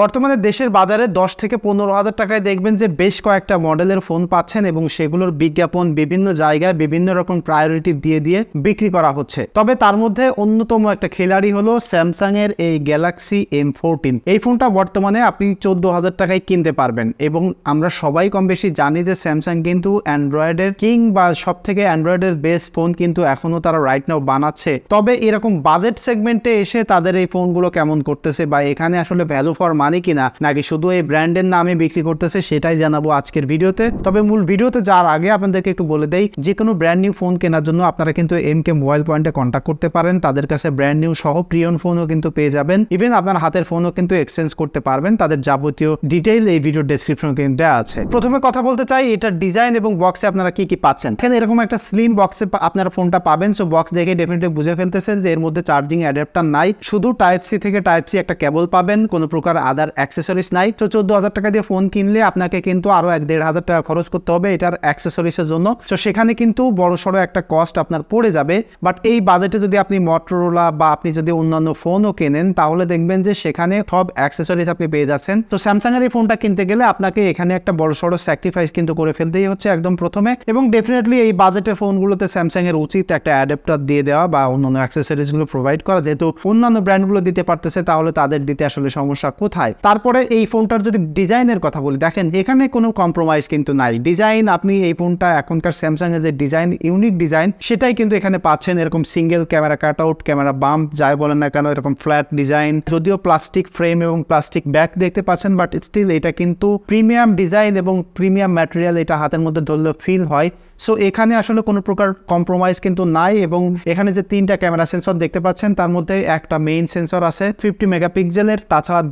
বর্তমানে দেশের বাজারে 10 থেকে 15 হাজার টাকায় দেখবেন যে বেশ কয়েকটা মডেলের ফোন পাচ্ছেন এবং সেগুলোর বিজ্ঞাপন বিভিন্ন জায়গায় বিভিন্ন রকম প্রায়োরিটি দিয়ে দিয়ে বিক্রি করা হচ্ছে। তবে তার মধ্যে অন্যতম একটা খেলাড়ি হলো স্যামসাং এর এই গ্যালাক্সি M14। এই ফোনটা বর্তমানে আপনি 14 হাজার টাকায় কিনতে পারবেন এবং আমরা সবাই কম বেশি জানি যে স্যামসাং কিন্তু অ্যান্ড্রয়েডের কিং বা সব থেকে অ্যান্ড্রয়েডের বেস্ট ফোন কিন্তু এখনো তারা রাইট নাও বানাচ্ছে। তবে এরকম বাজেট সেগমেন্টে এসে তাদের এই ফোনগুলো কেমন করতেছে বা এখানে আসলে ভ্যালু ফর মানে কিনা নাকি শুধু এই ব্র্যান্ডের নামে বিক্রি করতেছে, সেটাই জানাবো আজকের ভিডিওতে। তবে মূল ভিডিওতে যাওয়ার আগে আপনাদেরকে একটু বলে দেই, যে কোনো ব্র্যান্ড নিউ ফোন কেনার জন্য আপনারা কিন্তু এমকে মোবাইল পয়েন্টে কন্ট্যাক্ট করতে পারেন। তাদের কাছে ব্র্যান্ড নিউ সহ প্রিয়ন ফোনও কিন্তু পেয়ে যাবেন, ইভেন আপনার হাতের ফোনও কিন্তু এক্সচেঞ্জ করতে পারবেন। তাদের যাবতীয় ডিটেইল এই ভিডিও ডেসক্রিপশনে কিন্তু দেওয়া আছে। প্রথমে কথা বলতে চাই এটার ডিজাইন এবং বক্সে আপনারা কি কি পাচ্ছেন। এখানে এরকম একটা স্লিম বক্সে আপনারা ফোনটা পাবেন। সো বক্স দেখে ডেফিনেটলি বুঝে ফেলতেছেন যে এর মধ্যে চার্জিং অ্যাডাপ্টার নাই, শুধু Type-C থেকে Type-C একটা কেবল পাবেন, কোনো প্রকার আদার অ্যাক্সেসরিজ নাই। তো 14 হাজার টাকা দিয়ে ফোন কিনলে আপনাকে কিন্তু আরো 1-1.5 হাজার টাকা খরচ করতে হবে এটার অ্যাক্সেসরিজের জন্য। তো সেখানে কিন্তু বড়সড় একটা কস্ট আপনার পড়ে যাবে। বাট এই বাজেটে যদি আপনি মটোরোলা বা আপনি যদি অন্যান্য ফোনও কেনেন তাহলে দেখবেন যে সেখানে সব অ্যাক্সেসরিজ আপনি পেয়ে যাচ্ছেন। তো স্যামসাং এর এই ফোনটা কিনতে গেলে আপনাকে এখানে একটা বড়সড় স্যাক্রিফাইস কিন্তু করে ফেলতেই হচ্ছে একদম প্রথমে। এবং ডেফিনেটলি এই বাজেটের ফোনগুলোতে স্যামসাং এর উচিত একটা অ্যাডাপ্টার দিয়ে দেওয়া বা অন্যান্য অ্যাক্সেসরিজগুলো প্রোভাইড করা, যেহেতু অন্যান্য ব্র্যান্ডগুলো দিতে পারতেছে, তাহলে তাদের দিতে আসলে সমস্যা কোথায়। তারপরে এই ফোনটার যদি ডিজাইনের কথা বলি, দেখেন এখানে কোনো কম্প্রোমাইজ কিন্তু নাই। ডিজাইন আপনি এই ফোনটা এখনকার স্যামসাং এর যে ডিজাইন, ইউনিক ডিজাইন, সেটাই কিন্তু এখানে পাচ্ছেন। এরকম single camera cut out, camera bump, যাই বলেন না কেন, এরকম ফ্ল্যাট ডিজাইন, যদিও প্লাস্টিক ফ্রেম এবং প্লাস্টিক ব্যাক দেখতে পাচ্ছেন, বাট স্টিল এটা কিন্তু প্রিমিয়াম ডিজাইন এবং প্রিমিয়াম ম্যাটেরিয়াল এটা হাতের মধ্যে ধরলে ফিল হয়। সো এখানে আসলে কোনো প্রকার কম্প্রোমাইজ কিন্তু নাই। এবং এখানে যে 3টা ক্যামেরা সেন্সর দেখতে পাচ্ছেন তার মধ্যে একটা মেইন সেন্সর আছে 50 মেগাপিক্সেলের, তাছাড়া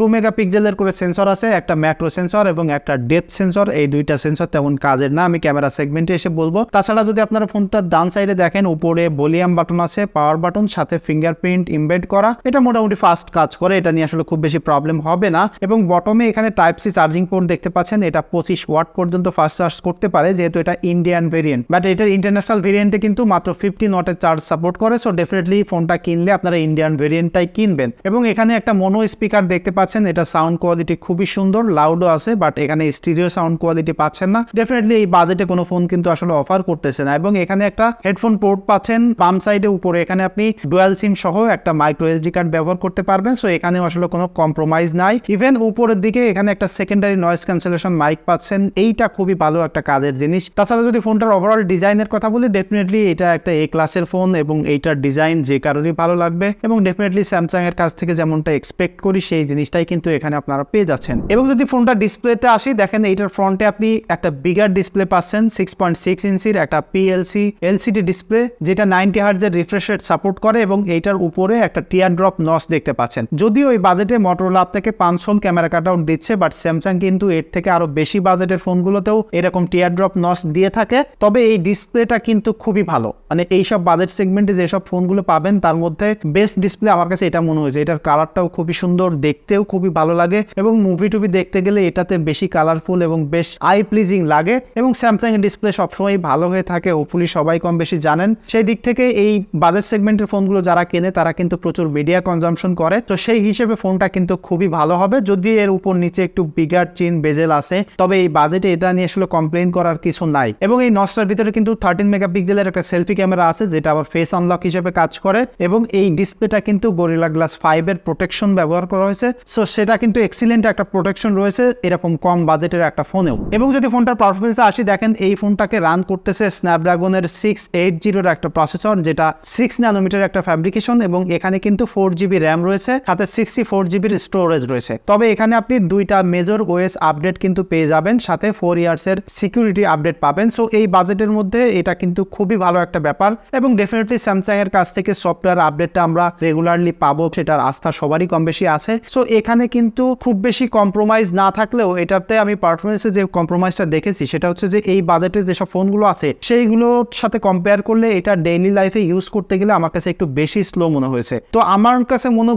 2 মেগাপিক্সেলের করে সেন্সর আছে, একটা ম্যাক্রো সেন্সর এবং একটা ডেপথ সেন্সর। এই 2টা সেন্সর তেমন কাজের না, আমি ক্যামেরা সেগমেন্টে এসে বলবো। তাছাড়া যদি আপনারা ফোনটার ডান সাইডে দেখেন উপরে ভলিউম বাটন আছে, পাওয়ার বাটন, সাথে ফিঙ্গারপ্রিন্ট ইমবেড করা, এটা মোটামুটি ফাস্ট কাজ করে, এটা নিয়ে আসলে খুব বেশি প্রবলেম হবে না। এবং বটমে এখানে Type-C চার্জিং পোর্ট দেখতে পাচ্ছেন, এটা 25 ওয়াট পর্যন্ত ফাস্ট চার্জ করতে পারে, যেহেতু এটা ইন্ডিয়ান ভেরিয়েন্ট। বাট এটার ইন্টারন্যাশনাল ভেরিয়েন্টে কিন্তু মাত্র 50 ওয়াটের চার্জ সাপোর্ট করে। সো ডেফিনেটলি ফোনটা কিনলে আপনারা ইন্ডিয়ান ভেরিয়েন্টটাই কিনবেন। এবং এখানে একটা মনো স্পিকার দেখতে পাচ্ছেন, এটা সাউন্ড কোয়ালিটি খুবই সুন্দর, লাউডও আছে, বাট এখানে স্টিরিও সাউন্ড কোয়ালিটি পাচ্ছেন না। ডেফিনেটলি এই বাজেটে কোনো ফোন কিন্তু আসলে অফার করতেছে না। এবং এখানে একটা হেডফোন পোর্ট পাচ্ছেন বাম সাইডে উপরে, এখানে আপনি ডুয়াল সিম সহ একটা মাইক্রো এসডি কার্ড ব্যবহার করতে পারবেন। সো এখানেও আসলে কোনো কম্প্রোমাইজ নাই। ইভেন উপরের দিকে এখানে একটা সেকেন্ডারি নয়েজ ক্যান্সেলেশন মাইক পাচ্ছেন, এইটা খুবই ভালো একটা কাজের জিনিস। তাছাড়া যদি ফোনটার ওভারঅল ডিজাইনের কথা বলি, ডেফিনেটলি এটা একটা A ক্লাসের ফোন এবং এইটার ডিজাইন যে কারণেই ভালো লাগবে। এবং ডেফিনেটলি স্যামসাং এর কাছ থেকে যেমনটা এক্সপেক্ট করি সেই জিনিসটাই কিন্তু এখানে আপনারা পেয়ে যাচ্ছেন। এবং যদি ফোনটা ডিসপ্লেতে আসি, দেখেন এইটার ফ্রন্টে আপনি একটা বিগার ডিসপ্লে পাচ্ছেন, 6.6 ইঞ্চির একটা PLC LCD ডিসপ্লে, যেটা 90 হার্জের রিফ্রেশ রেট সাপোর্ট করে। এবং এইটার উপরে একটা টিয়ার ড্রপ নচ দেখতে পাচ্ছেন। যদিও ওই বাজেটে মটোরোলা আপনাকে 5 হোল ক্যামেরা কাট আউট দিচ্ছে, বাট স্যামসাং কিন্তু এর থেকে আরো বেশি বাজেটের ফোনগুলোতেও এরকম টিয়ার ড্রপ নচ দিয়ে থাকে। তবে এই ডিসপ্লেটা কিন্তু খুবই ভালো, মানে এইসব বাজেট সেগমেন্টে যেসব ফোনগুলো পাবেন তার মধ্যে বেস্ট ডিসপ্লে আমার কাছে এটা মনে হয়েছে। এটার কালারটাও খুবই সুন্দর, দেখতেও খুবই ভালো লাগে এবং মুভি টুভি দেখতে গেলে এটাতে বেশি কালারফুল এবং বেশ আই প্লিজিং লাগে। এবং স্যামসাং এর ডিসপ্লে সবসময় ভালো হয়ে থাকে, হোপফুলি সবাই কম বেশি জানেন। সেই দিক থেকে এই বাজেট সেগমেন্টের ফোনগুলো যারা কেনে তারা কিন্তু প্রচুর মিডিয়া কনজাম্পশন করে, তো সেই হিসেবে ফোনটা কিন্তু খুবই ভালো হবে। যদি এর উপর নিচে একটু বিগার চিন বেজেল আসে, তবে এই বাজেটে এটা নিয়ে আসলে কমপ্লেন করার কিছু নাই। এবং এই নচটার ভিতরে কিন্তু 13 মেগাপিক্সেলের একটা সেলফি ক্যামেরা আছে, যেটা আবার ফেস আনলক হিসেবে কাজ করে। এবং এই ডিসপ্লেটা কিন্তু Gorilla Glass 5 এর প্রোটেকশন ব্যবহার করা হয়েছে, সো সেটা কিন্তু এক্সিলেন্ট একটা প্রোটেকশন রয়েছে এরকম কম বাজেটের একটা ফোনেও। এবং যদি ফোনটার পারফরমেন্সে আসি, দেখেন এই ফোনটাকে রান করতেছে স্ন্যাপড্রাগনের 680 এর একটা প্রসেসর, যেটা 6 ন্যানোমিটার একটা ফ্যাব্রিকেশন। এবং এখানে কিন্তু 4 GB র্যাম রয়েছে, সাথে 64 GB স্টোরেজ রয়েছে। তবে এখানে আপনি 2টা মেজর OS আপডেট কিন্তু পেয়ে যাবেন, সাথে 4 ইয়ার্স এর সিকিউরিটি আপডেট পাবেন। সো এই বাজেটের মধ্যে এটা কিন্তু খুবই ভালো একটা ব্যাপার। এবং ডেফিনেটলি স্যামসাং এর কাছ থেকে সফটওয়্যার আপডেটটা আমরা রেগুলারলি পাবো, সেটার আস্থা সবারই কম বেশি আছে। সো এখানে কিন্তু খুব বেশি কম্প্রোমাইজ না থাকলেও এটাতে আমি পারফরমেন্সে যে কম্প্রোমাইজটা দেখেছি সেটা হচ্ছে যে এই বাজেটে যেসব ফোনগুলো আছে সেইগুলোর সাথে কম্পেয়ার করলে এটা ডেইলি লাইফে ইউজ করতে গেলে আমার কাছে একটু বেশি স্লো মনে হয়েছে। তো আমার কাছে মনে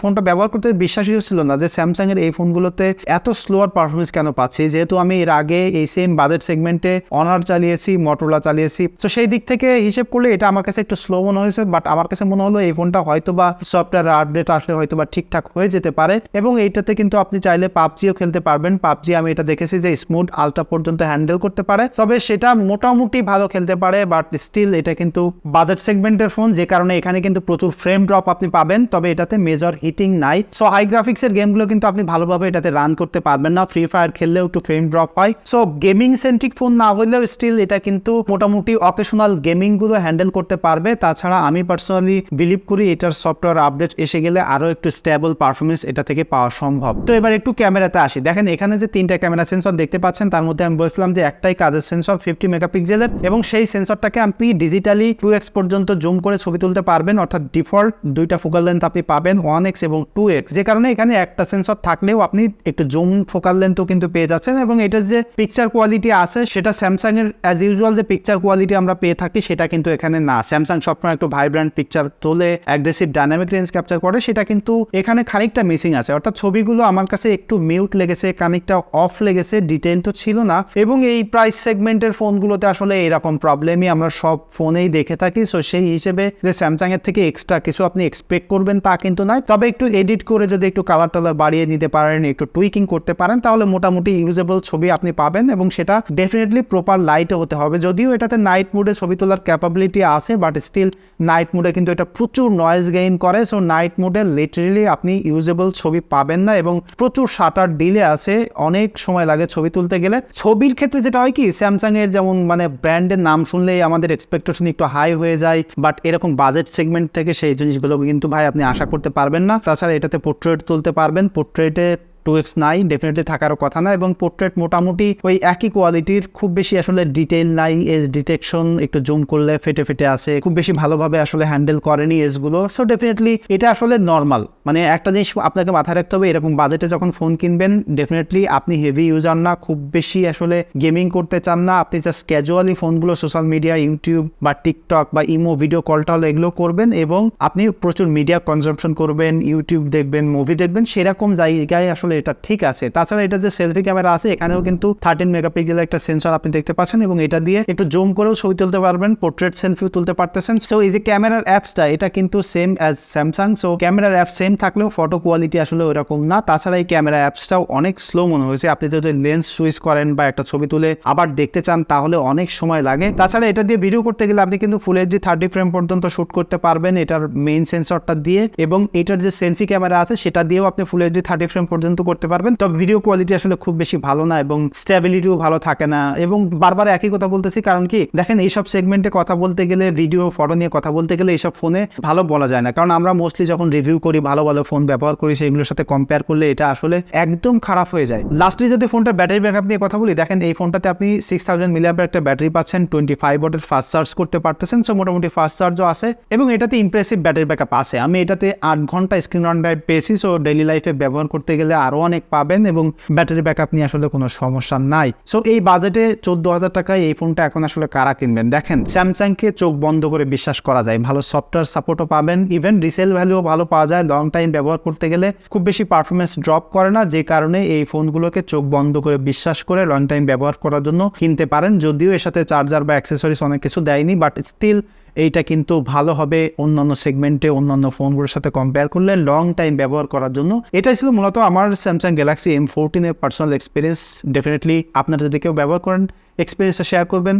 ফোনটা ব্যবহার করতে বিশ্বাসই ছিল না যে স্যামসাং এর এই ফোনগুলোতে এত স্লোয়ার পারফরমেন্স কেন পাচ্ছি, যেহেতু আমি এর আগে এই সেম বাজেট সেগমেন্টে অনার চালিয়েছি, মটোরোলা চালিয়েছি। তো সেই দিক থেকে হিসেব করলে এটা আমার কাছে একটু স্লো মনে হয়েছে। বাট আমার কাছে মনে হলো এই ফোনটা হয়তো বা সফটওয়্যার আপডেট আসলে হয়তো বা ঠিকঠাক হয়ে যেতে পারে। পারে। এবং এইটাতে কিন্তু আপনি চাইলে পাবজিও খেলতে পারবেন। পাবজি আমি এটা দেখেছি যে স্মুথ আলট্রা পর্যন্ত হ্যান্ডেল করতে পারে, তবে সেটা মোটামুটি ভালো খেলতে পারে, বাট স্টিল এটা কিন্তু বাজেট সেগমেন্টের ফোন, যে কারণে এখানে কিন্তু প্রচুর ফ্রেম ড্রপ আপনি পাবেন, তবে এটাতে মেজর হিটিং নাই। সো হাই গ্রাফিক্সের গেমগুলো কিন্তু আপনি ভালোভাবে এটাতে রান করতে পারবেন না। ফ্রি ফায়ার খেললেও একটু ফ্রেম ড্রপ হয়। সো গেমিং সেন্ট্রিক ফোন না হলেও স্টিল এটা কিন্তু মোটামুটি অকেশনাল গেমিং গুলো হ্যান্ডেল করতে পারবে। তাছাড়া আমি পার্সোনালি বিলিভ করি এটার সফটওয়্যার আপডেট এসে গেলে আরো একটু স্টেবল পারফরমেন্স এটা থেকে পাওয়া সম্ভব। তো এবার একটু ক্যামেরাতে আসি। দেখেন এখানে যে তিনটা ক্যামেরা সেন্সর দেখতে পাচ্ছেন, তার মধ্যে আমি বলছিলাম যে একটাই কাজের সেন্সর 50 মেগাপিক্সেলের, এবং সেই সেন্সরটাকে আপনি ডিজিটালি 2x পর্যন্ত জুম করে ছবি তুলতে পারবেন। অর্থাৎ ডিফল্ট দুইটা ফোকাল লেন্থ আপনি পাবেন 1x এবং 2x, যে কারণে এখানে একটা সেন্সর থাকলেও আপনি একটু জুম ফোকাল লেন্থও কিন্তু পেয়ে যাচ্ছেন। এবং এটার যে পিকচার কোয়ালিটি আছে সেটা স্যামসাং এর অ্যাজ ইউজুয়াল যে পিকচার কোয়ালিটি আমরা পেয়ে থাকি সেটা কিন্তু এখানে না। স্যামসাং সবসময় একটু ভাইব্রেন্ট পিকচার তোলে, অ্যাগ্রেসিভ ডাইনামিক রেঞ্জ ক্যাপচার করে, সেটা কিন্তু এখানে খানিকটা মিসিং আছে। অর্থাৎ ছবিগুলো আমার কাছে একটু মিউট লেগেছে, খানিকটা অফ লেগেছে, ডিটেইল তো ছিল না। এবং এই প্রাইস সেগমেন্টের ফোনগুলোতে আসলে এরকম প্রবলেমই আমরা সব ফোনেই দেখে থাকি। সো সেই হিসেবে যে স্যামসাং এর থেকে এক্সট্রা কিছু আপনি এক্সপেক্ট করবেন তা কিন্তু নয়, তবে একটু এডিট করে যদি একটু কালার টালার বাড়িয়ে নিতে পারেন, একটু টুইকিং করতে পারেন, তাহলে মোটামুটি ইউজেবল ছবি আপনি পাবেন। এবং সেটা ডেফিনেটলি প্রপার লাইটে হতে হবে, যদিও এটাতে নাইট মোডে ছবি তোলার ক্যাপাবিলিটি আছে, বাট স্টিল নাইট মোডে কিন্তু এটা প্রচুর নয়েজ গেইন করে। সো নাইট মোডে লিটারেলি আপনি ইউজেবল ছবি পাবেন না, এবং প্রচুর শাটার ডিলে আছে, অনেক সময় লাগে ছবি তুলতে গেলে। ছবির ক্ষেত্রে যেটা হয় কি, স্যামসাং এর যেমন মানে ব্র্যান্ডের নাম শুনলেই আমাদের এক্সপেকটেশন একটু হাই হয়ে যায়, বাট এরকম বাজেট সেগমেন্ট থেকে সেই জিনিসগুলো কিন্তু ভাই আপনি আশা করতে পারবেন না। তাছাড়া এটাতে পোর্ট্রেট তুলতে পারবেন, পোর্ট্রেটে 2x নাই, ডেফিনেটলি থাকারও কথা না। এবং পোর্ট্রেট মোটামুটি ওই একই কোয়ালিটির, খুব বেশি আসলে ডিটেইল নাই, এজ ডিটেকশন একটু জুম করলে ফেটে ফেটে আসে, খুব বেশি ভালোভাবে আসলে হ্যান্ডেল করেনি এজগুলো। সো ডেফিনেটলি এটা আসলে নর্মাল। মানে একটা জিনিস আপনাকে মাথায় রাখতে হবে, এরকম বাজেটে যখন ফোন কিনবেন ডেফিনেটলি আপনি হেভি ইউজার না, খুব বেশি আসলে গেমিং করতে চান না, আপনি জাস্ট ক্যাজুয়ালি ফোনগুলো সোশ্যাল মিডিয়া, ইউটিউব বা টিকটক বা ইমো ভিডিও কল টল এগুলো করবেন, এবং আপনি প্রচুর মিডিয়া কনজাম্পশন করবেন, ইউটিউব দেখবেন, মুভি দেখবেন, সেরকম জায়গায় আসলে এটা ঠিক আছে। তাছাড়া এটা যে সেলফি ক্যামেরা আছে এখানেও কিন্তু 13 মেগাপিক্সেলের একটা সেন্সর আপনি দেখতে পাচ্ছেন, এবং এটা দিয়ে একটু জুম করেও ছবি তুলতে পারবেন, পোর্ট্রেট সেলফিও তুলতে পারতেছেন। সো এই যে ক্যামেরার অ্যাপসটা এটা কিন্তু সেম অ্যাজ স্যামসাং। সো ক্যামেরার অ্যাপ সেম থাকলেও ফটো কোয়ালিটি আসলে ওইরকম না। তাছাড়া এই ক্যামেরা অ্যাপসটাও অনেক স্লো মনে হয়েছে, আপনি যদি লেন্স সুইচ করেন বা একটা ছবি তুলে আবার দেখতে চান তাহলে অনেক সময় লাগে। তাছাড়া এটা দিয়ে ভিডিও করতে গেলে আপনি কিন্তু ফুল এইচডি 30 ফ্রেম পর্যন্ত শুট করতে পারবেন এটার মেইন সেন্সরটা দিয়ে, এবং এটার যে সেলফি ক্যামেরা আছে সেটা দিয়েও আপনি ফুল এইচডি 30 ফ্রেম পর্যন্ত করতে পারবেন। তবে ভিডিও কোয়ালিটি আসলে খুব বেশি ভালো না, এবং স্টেবিলিটিও ভালো থাকে না। এবং বারবার একই কথা বলতেছি, কারণ কি দেখেন এইসব সেগমেন্টে কথা বলতে গেলে, ভিডিও ফটো নিয়ে কথা বলতে গেলে এইসব ফোনে ভালো বলা যায় না, কারণ আমরা মোস্টলি যখন রিভিউ করি, ভালো ভালো ফোন ব্যবহার করি, সেগুলোর সাথে কম্পেয়ার করলে এটা আসলে একদম খারাপ হয়ে যায়। লাস্টলি যদি ফোনটার ব্যাটারি ব্যাকআপ নিয়ে কথা বলি, দেখেন এই ফোনটাতে আপনি 6000 mAh একটা ব্যাটারি পাচ্ছেন, 25 ওয়াটের ফাস্ট চার্জ করতে পারতেছেন। সো মোটামুটি ফাস্ট চার্জও আছে, এবং এটাতে ইমপ্রেসিভ ব্যাটারি ব্যাকআপ আছে। আমি এটাতে 8 ঘন্টা স্ক্রিন অন টাইম পেয়েছি। সো ডেইলি লাইফে ব্যবহার করতে গেলে আরো অনেক পাবেন, এবং ব্যাটারি ব্যাকআপ নিয়ে আসলে কোনো সমস্যা নাই। সো এই বাজেটে 14,000 টাকায় এই ফোনটা এখন আসলে কারা কিনবেন? দেখেন স্যামসাংকে চোখ বন্ধ করে বিশ্বাস করা যায়, ভালো সফটওয়্যার সাপোর্টও পাবেন, ইভেন রিসেল ভ্যালুও ভালো পাওয়া যায়, লং টাইম ব্যবহার করতে গেলে খুব বেশি পারফরমেন্স ড্রপ করে না, যে কারণে এই ফোনগুলোকে চোখ বন্ধ করে বিশ্বাস করে লং টাইম ব্যবহার করার জন্য কিনতে পারেন। যদিও এর সাথে চার্জার বা অ্যাক্সেসরিজ অনেক কিছু দেয়নি, বাট স্টিল এইটা কিন্তু ভালো হবে অন্যান্য সেগমেন্টে, অন্যান্য ফোনগুলোর সাথে কম্পেয়ার করলে লং টাইম ব্যবহার করার জন্য। এটাই ছিল মূলত আমার স্যামসাং গ্যালাক্সি M14 এর পার্সোনাল এক্সপিরিয়েন্স। ডেফিনেটলি আপনারা যদি কেউ ব্যবহার করেন এক্সপিরিয়েন্সটা শেয়ার করবেন।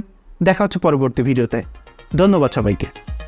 দেখা হচ্ছে পরবর্তী ভিডিওতে। ধন্যবাদ সবাইকে।